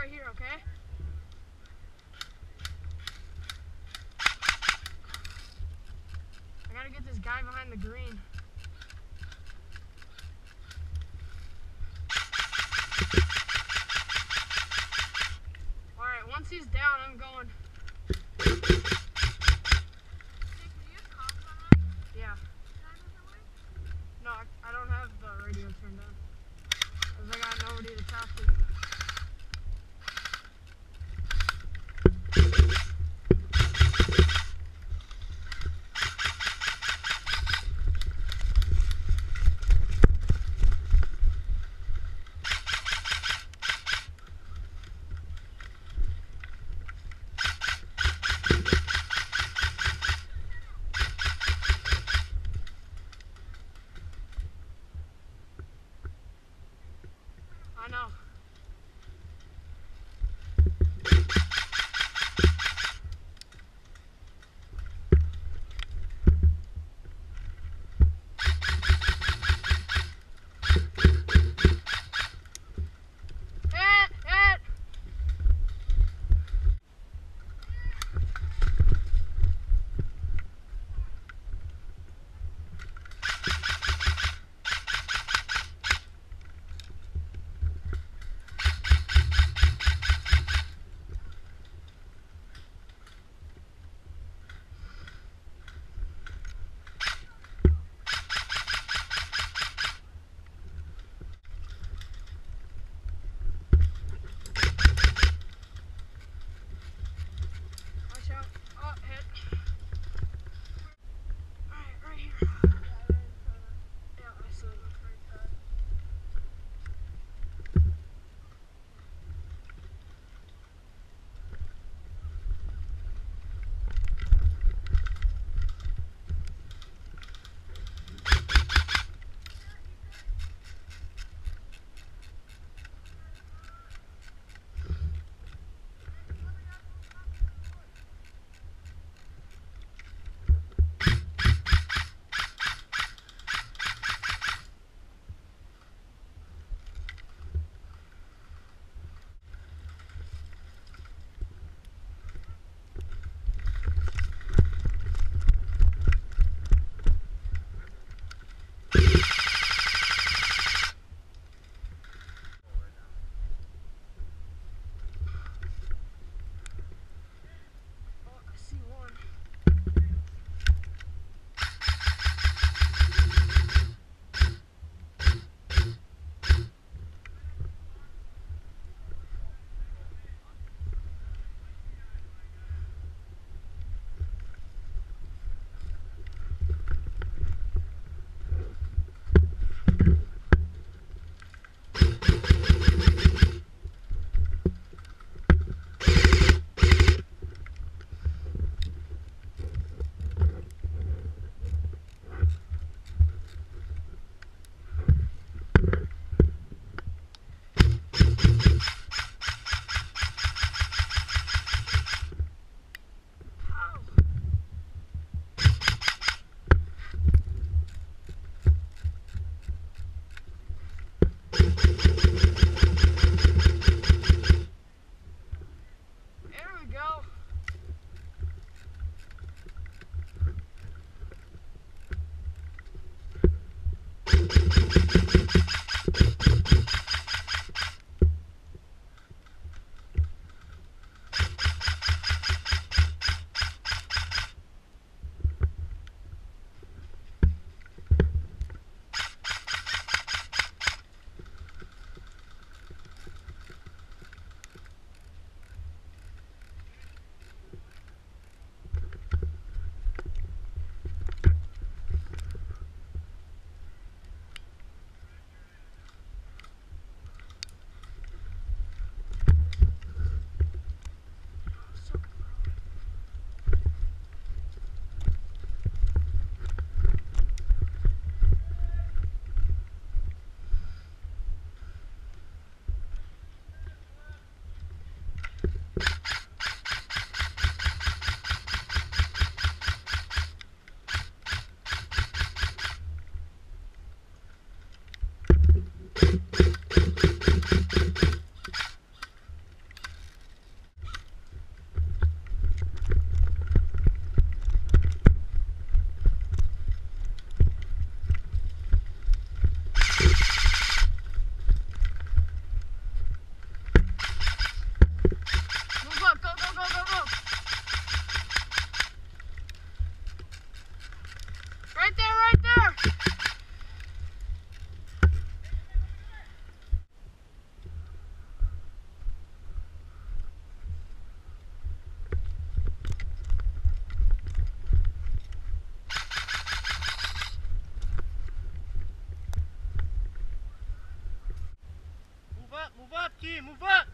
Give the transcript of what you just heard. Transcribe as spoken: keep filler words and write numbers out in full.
right here, okay? I gotta get this guy behind the green. Alright, once he's down, I'm going. Yeah. No, I don't have the radio turned on. Because I got nobody to talk to. G, move up.